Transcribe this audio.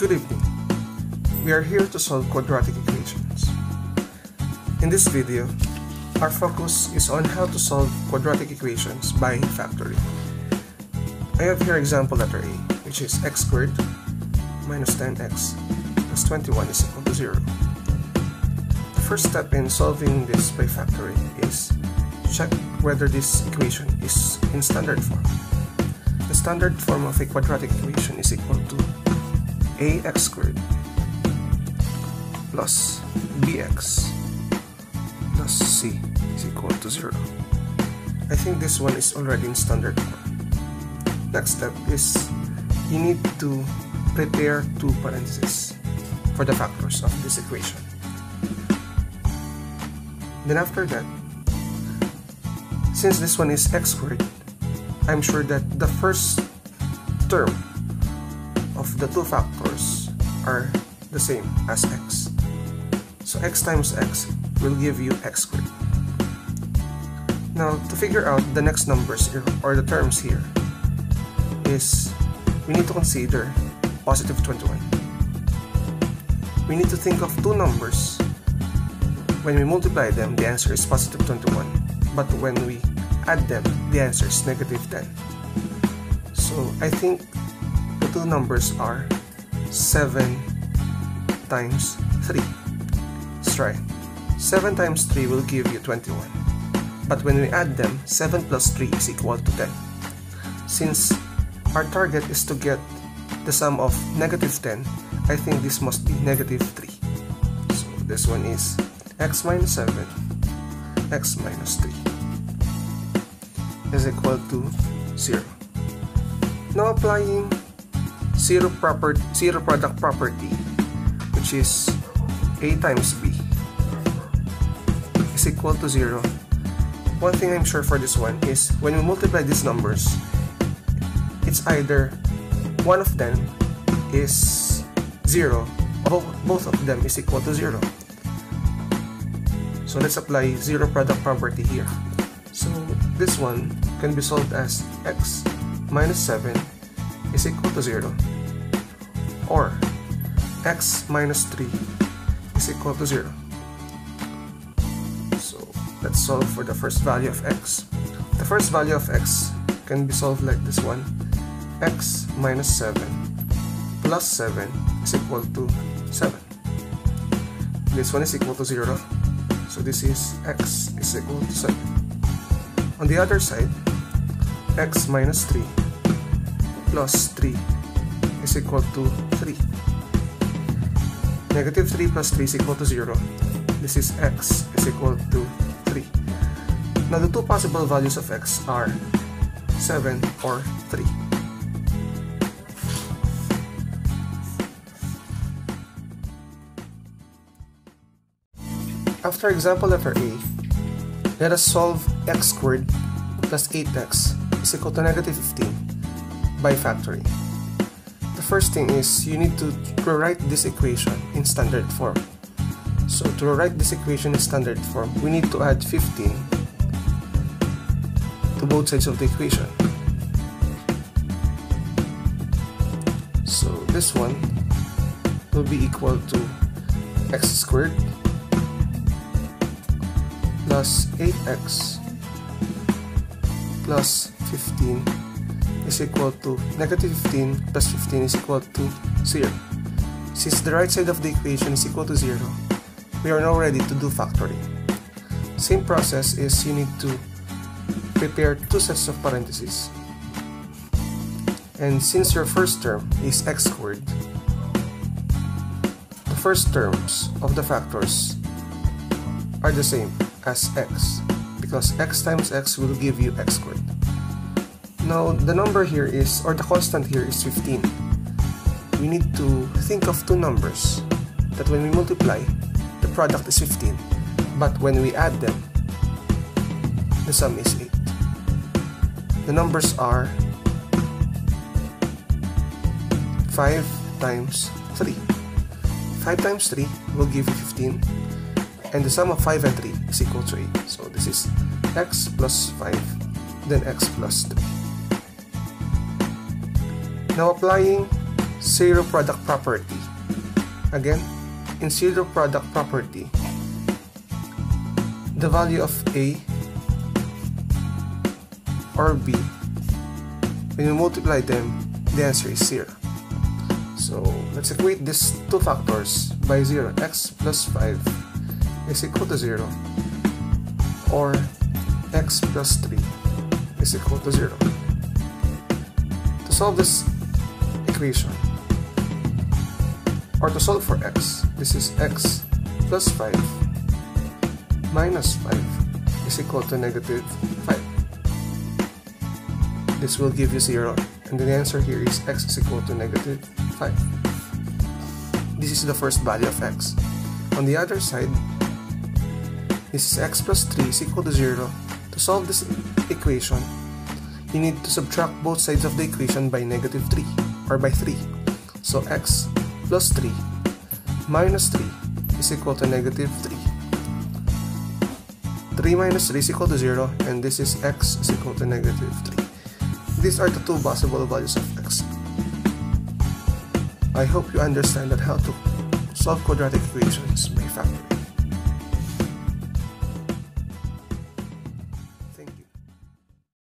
Good evening. We are here to solve quadratic equations. In this video, our focus is on how to solve quadratic equations by factoring. I have here example letter A, which is x squared minus 10x plus 21 is equal to 0. The first step in solving this by factoring is check whether this equation is in standard form. The standard form of a quadratic equation is equal to ax squared plus bx plus c is equal to 0. I think this one is already in standard form. Next step is you need to prepare two parentheses for the factors of this equation. Then after that, since this one is x squared, I'm sure that the first term of the two factors are the same as x. So x times x will give you x squared. Now, to figure out the next numbers here, or the terms here, is we need to consider positive 21. We need to think of two numbers. When we multiply them, the answer is positive 21, but when we add them, the answer is negative 10. So I think two numbers are 7 times 3. Let's try. 7 times 3 will give you 21. But when we add them, 7 plus 3 is equal to 10. Since our target is to get the sum of negative 10, I think this must be negative 3. So this one is x minus 7, x minus 3 is equal to 0. Now applying zero product property, which is A times B is equal to 0. One thing I'm sure for this one is when we multiply these numbers, it's either one of them is 0 or both of them is equal to 0. So let's apply zero product property here. So this one can be solved as x minus 7 is equal to 0, or x minus 3 is equal to 0. So let's solve for the first value of x. The first value of x can be solved like this one. X minus 7 plus 7 is equal to 7. This one is equal to 0, so this is x is equal to 7. On the other side, x minus 3 plus 3 is equal to 3. Negative 3 plus 3 is equal to 0. This is x is equal to 3. Now the two possible values of x are 7 or 3. After example letter A, let us solve x squared plus 8x is equal to negative 15 by factoring. The first thing is you need to rewrite this equation in standard form. So to rewrite this equation in standard form, we need to add 15 to both sides of the equation. So this one will be equal to x squared plus 8x plus 15 is equal to negative 15 plus 15 is equal to 0. Since the right side of the equation is equal to 0, we are now ready to do factoring. Same process is you need to prepare two sets of parentheses. And since your first term is x squared, the first terms of the factors are the same as x, because x times x will give you x squared. Now, the number here is, or the constant here is 15. We need to think of two numbers that when we multiply, the product is 15. But when we add them, the sum is 8. The numbers are 5 times 3. 5 times 3 will give you 15. And the sum of 5 and 3 is equal to 8. So this is x plus 5, then x plus 3. Now applying zero product property. Again, in zero product property, the value of A or B, when you multiply them, the answer is 0. So let's equate these two factors by 0. X plus 5 is equal to 0, or X plus 3 is equal to 0. To solve this equation, or to solve for X, this is X plus 5 minus 5 is equal to negative 5. This will give you 0, and the answer here is X is equal to negative 5. This is the first value of X. On the other side, this is X plus 3 is equal to 0. To solve this equation, you need to subtract both sides of the equation by negative 3, or by 3. So X plus 3 minus 3 is equal to negative 3. 3 minus 3 is equal to 0, and this is X is equal to negative 3. These are the two possible values of X. I hope you understand that how to solve quadratic equations by factoring.